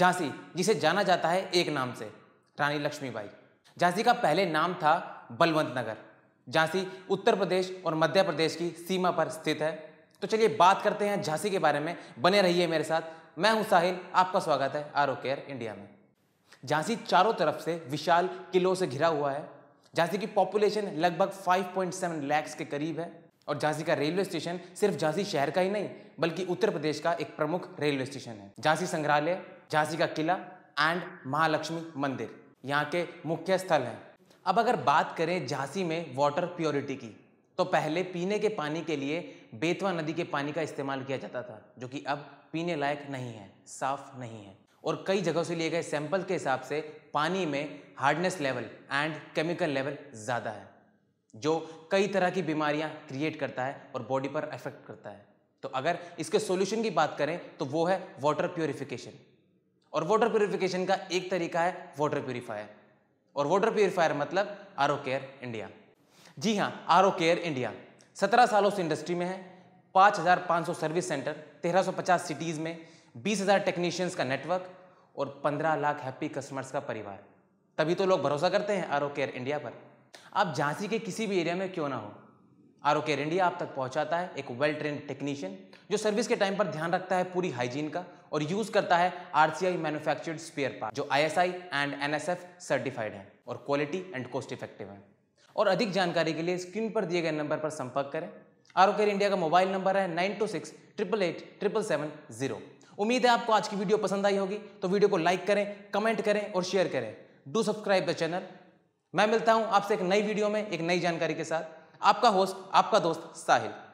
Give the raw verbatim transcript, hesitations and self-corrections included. झांसी, जिसे जाना जाता है एक नाम से, रानी लक्ष्मीबाई। झांसी का पहले नाम था बलवंत नगर। झांसी उत्तर प्रदेश और मध्य प्रदेश की सीमा पर स्थित है। तो चलिए बात करते हैं झांसी के बारे में। बने रहिए मेरे साथ, मैं हूं साहिल, आपका स्वागत है आरओ केयर इंडिया में। झांसी चारों तरफ से विशाल किलों से घिरा हुआ है। झांसी की पॉपुलेशन लगभग पाँच पॉइंट सात लाख के करीब है और झांसी का रेलवे स्टेशन सिर्फ झांसी शहर का ही नहीं बल्कि उत्तर प्रदेश का एक प्रमुख रेलवे स्टेशन है। झांसी संग्रहालय, झांसी का किला एंड महालक्ष्मी मंदिर यहाँ के मुख्य स्थल हैं। अब अगर बात करें झांसी में वाटर प्योरिटी की, तो पहले पीने के पानी के लिए बेतवा नदी के पानी का इस्तेमाल किया जाता था, जो कि अब पीने लायक नहीं है, साफ नहीं है। और कई जगहों से लिए गए सैंपल के हिसाब से पानी में hardness level and chemical level ज़्यादा है, जो कई तरह की बीमारियां क्रिएट करता है और बॉडी पर इफेक्ट करता है। तो अगर इसके सॉल्यूशन की बात करें तो वो है वाटर प्योरीफिकेशन। और वाटर प्योरीफिकेशन का एक तरीका है वाटर प्योरीफायर। और वाटर प्योरीफायर मतलब आरओ केयर इंडिया। जी हाँ, आरओ केयर इंडिया सत्रह सालों से इंडस्ट्री में है। पाँच हज़ार पाँच सौ सर्विस सेंटर, तेरह सौ पचास सिटीज़ में, बीस हज़ार टेक्नीशियंस का नेटवर्क और पंद्रह लाख हैप्पी कस्टमर्स का परिवार। तभी तो लोग भरोसा करते हैं आरओ केयर इंडिया पर। आप झांसी के किसी भी एरिया में क्यों ना हो, आरओ केयर इंडिया आप तक पहुंचाता है एक वेल ट्रेंड टेक्नीशियन जो सर्विस के टाइम पर ध्यान रखता है पूरी हाइजीन का और यूज़ करता है आरसीआई मैन्युफैक्चर्ड स्पेयर पार्ट, जो आईएसआई एंड एनएसएफ सर्टिफाइड है और क्वालिटी एंड कॉस्ट इफेक्टिव है। और अधिक जानकारी के लिए स्क्रीन पर दिए गए नंबर पर संपर्क करें। आरओ केयर इंडिया का मोबाइल नंबर है nine two six triple eight triple seven zero. उम्मीद है आपको आज की वीडियो पसंद आई होगी। तो वीडियो को लाइक करें, कमेंट करें और शेयर करें। Do subscribe the channel. मैं मिलता हूं आपसे एक नई वीडियो में एक नई जानकारी के साथ। आपका होस्ट, आपका दोस्त साहिल।